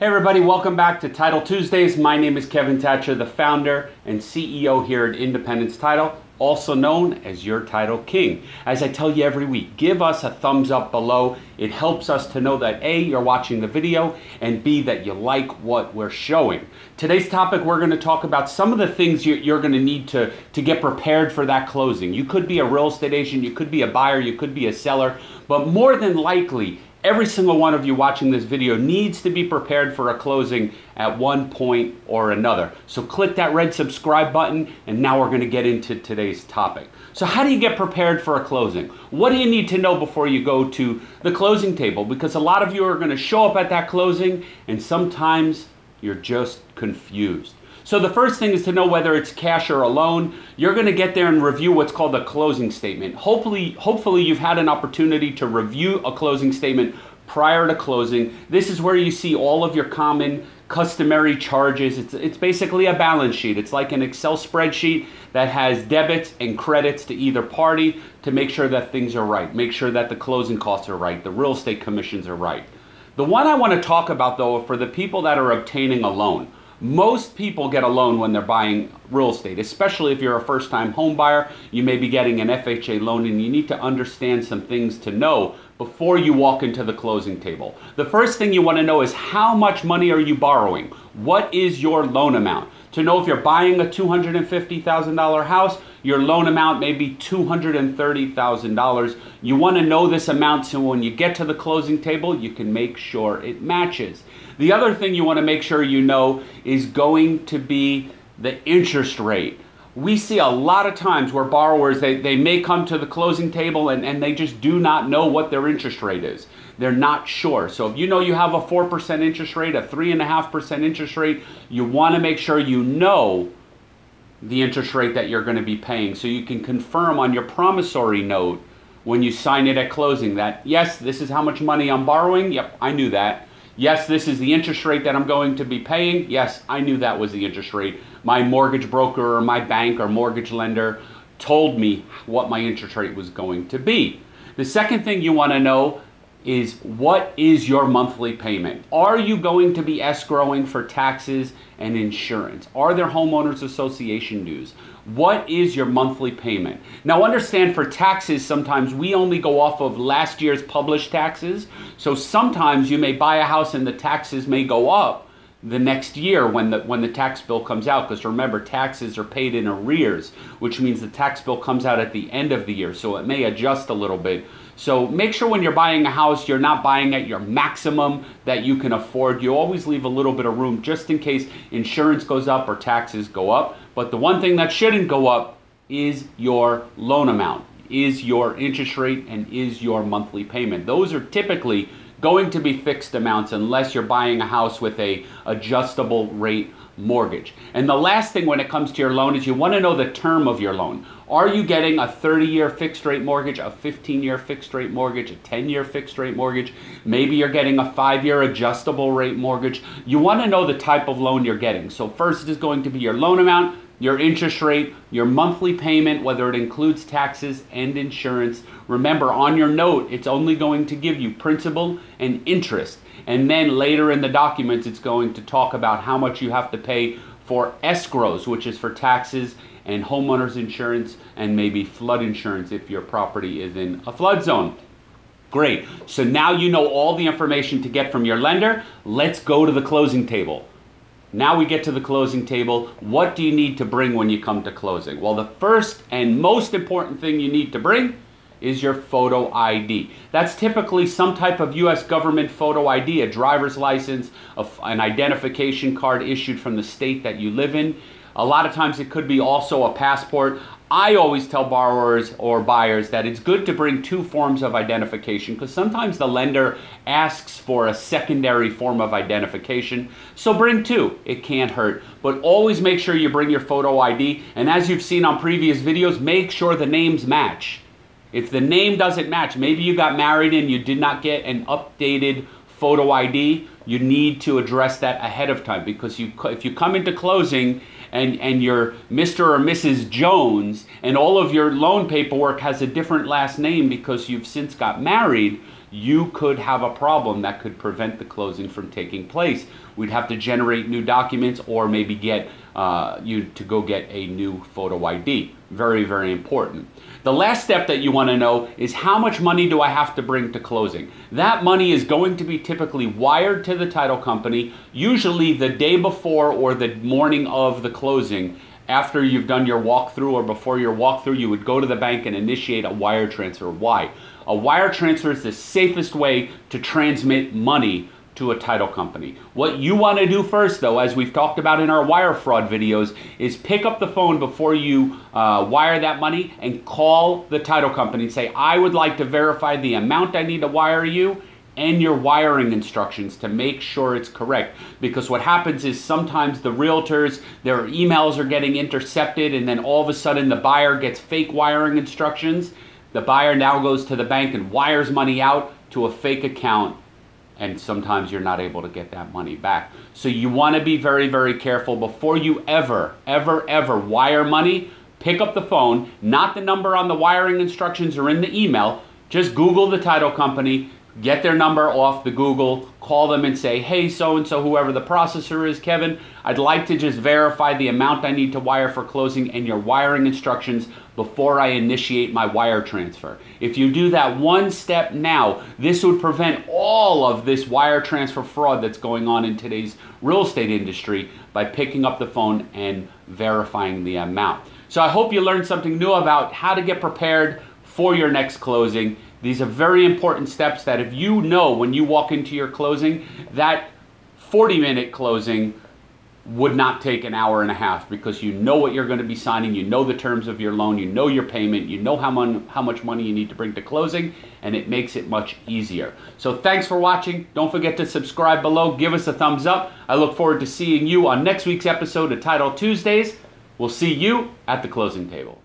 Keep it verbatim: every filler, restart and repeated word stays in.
Hey everybody, welcome back to Title Tuesdays. My name is Kevin Tacher, the founder and C E O here at Independence Title, also known as your Title King. As I tell you every week, give us a thumbs up below. It helps us to know that A, you're watching the video, and B, that you like what we're showing. Today's topic, we're gonna talk about some of the things you're gonna need to, to get prepared for that closing. You could be a real estate agent, you could be a buyer, you could be a seller, but more than likely, every single one of you watching this video needs to be prepared for a closing at one point or another. So click that red subscribe button, and now we're gonna get into today's topic. So how do you get prepared for a closing? What do you need to know before you go to the closing table? Because a lot of you are gonna show up at that closing, and sometimes you're just confused. So the first thing is to know whether it's cash or a loan. You're gonna get there and review what's called a closing statement. Hopefully, hopefully you've had an opportunity to review a closing statement prior to closing. This is where you see all of your common customary charges. It's, it's basically a balance sheet. It's like an Excel spreadsheet that has debits and credits to either party to make sure that things are right, make sure that the closing costs are right, the real estate commissions are right. The one I wanna talk about though, for the people that are obtaining a loan. Most people get a loan when they're buying real estate, especially if you're a first-time home buyer. You may be getting an F H A loan, and you need to understand some things to know before you walk into the closing table. The first thing you want to know is how much money are you borrowing? What is your loan amount? To know if you're buying a two hundred fifty thousand dollar house, your loan amount may be two hundred thirty thousand dollars. You want to know this amount so when you get to the closing table, you can make sure it matches. The other thing you want to make sure you know is going to be the interest rate. We see a lot of times where borrowers, they, they may come to the closing table and, and they just do not know what their interest rate is. They're not sure. So if you know you have a four percent interest rate, a three point five percent interest rate, you want to make sure you know the interest rate that you're going to be paying so you can confirm on your promissory note when you sign it at closing that, yes, this is how much money I'm borrowing. Yep, I knew that. Yes, this is the interest rate that I'm going to be paying. Yes, I knew that was the interest rate. My mortgage broker or my bank or mortgage lender told me what my interest rate was going to be. The second thing you want to know is what is your monthly payment? Are you going to be escrowing for taxes and insurance? Are there homeowners association dues? What is your monthly payment? Now understand for taxes, sometimes we only go off of last year's published taxes. So sometimes you may buy a house and the taxes may go up the next year when the, when the tax bill comes out. Because remember, taxes are paid in arrears, which means the tax bill comes out at the end of the year. So it may adjust a little bit. So make sure when you're buying a house, you're not buying at your maximum that you can afford. You always leave a little bit of room just in case insurance goes up or taxes go up. But the one thing that shouldn't go up is your loan amount, is your interest rate, and is your monthly payment. Those are typically going to be fixed amounts unless you're buying a house with an adjustable rate mortgage. And the last thing when it comes to your loan is you want to know the term of your loan. Are you getting a thirty year fixed rate mortgage, a fifteen year fixed rate mortgage, a ten year fixed rate mortgage? Maybe you're getting a five year adjustable rate mortgage. You want to know the type of loan you're getting. So first is going to be your loan amount, your interest rate, your monthly payment, whether it includes taxes and insurance. Remember, on your note, it's only going to give you principal and interest. And then later in the documents, it's going to talk about how much you have to pay for escrows, which is for taxes and homeowners insurance and maybe flood insurance if your property is in a flood zone. Great. So now you know all the information to get from your lender. Let's go to the closing table. Now we get to the closing table. What do you need to bring when you come to closing? Well, the first and most important thing you need to bring is your photo I D. That's typically some type of U S government photo I D, a driver's license, a, an identification card issued from the state that you live in. A lot of times it could be also a passport. I always tell borrowers or buyers that it's good to bring two forms of identification because sometimes the lender asks for a secondary form of identification. So bring two, it can't hurt. But always make sure you bring your photo I D. And as you've seen on previous videos, make sure the names match. If the name doesn't match, maybe you got married and you did not get an updated photo I D, you need to address that ahead of time because you, if you come into closing and, and you're Mister or Missus Jones and all of your loan paperwork has a different last name because you've since got married, you could have a problem that could prevent the closing from taking place. We'd have to generate new documents or maybe get uh, you to go get a new photo I D. Very, very important. The last step that you want to know is how much money do I have to bring to closing? That money is going to be typically wired to the title company, usually the day before or the morning of the closing. After you've done your walkthrough or before your walkthrough, you would go to the bank and initiate a wire transfer. Why? A wire transfer is the safest way to transmit money to a title company. What you want to do first, though, as we've talked about in our wire fraud videos, is pick up the phone before you uh, wire that money and call the title company and say, I would like to verify the amount I need to wire you and your wiring instructions to make sure it's correct. Because what happens is sometimes the realtors, their emails are getting intercepted, and then all of a sudden the buyer gets fake wiring instructions. The buyer now goes to the bank and wires money out to a fake account, and sometimes you're not able to get that money back. So you want to be very, very careful before you ever, ever, ever wire money. Pick up the phone, not the number on the wiring instructions or in the email. Just Google the title company, get their number off the Google, call them and say, hey, so-and-so, whoever the processor is, Kevin, I'd like to just verify the amount I need to wire for closing and your wiring instructions before I initiate my wire transfer. If you do that one step now, this would prevent all of this wire transfer fraud that's going on in today's real estate industry by picking up the phone and verifying the amount. So I hope you learned something new about how to get prepared for your next closing. These are very important steps that if you know when you walk into your closing, that forty minute closing would not take an hour and a half because you know what you're going to be signing, you know the terms of your loan, you know your payment, you know how, mon- how much money you need to bring to closing, and it makes it much easier. So thanks for watching. Don't forget to subscribe below. Give us a thumbs up. I look forward to seeing you on next week's episode of Title Tuesdays. We'll see you at the closing table.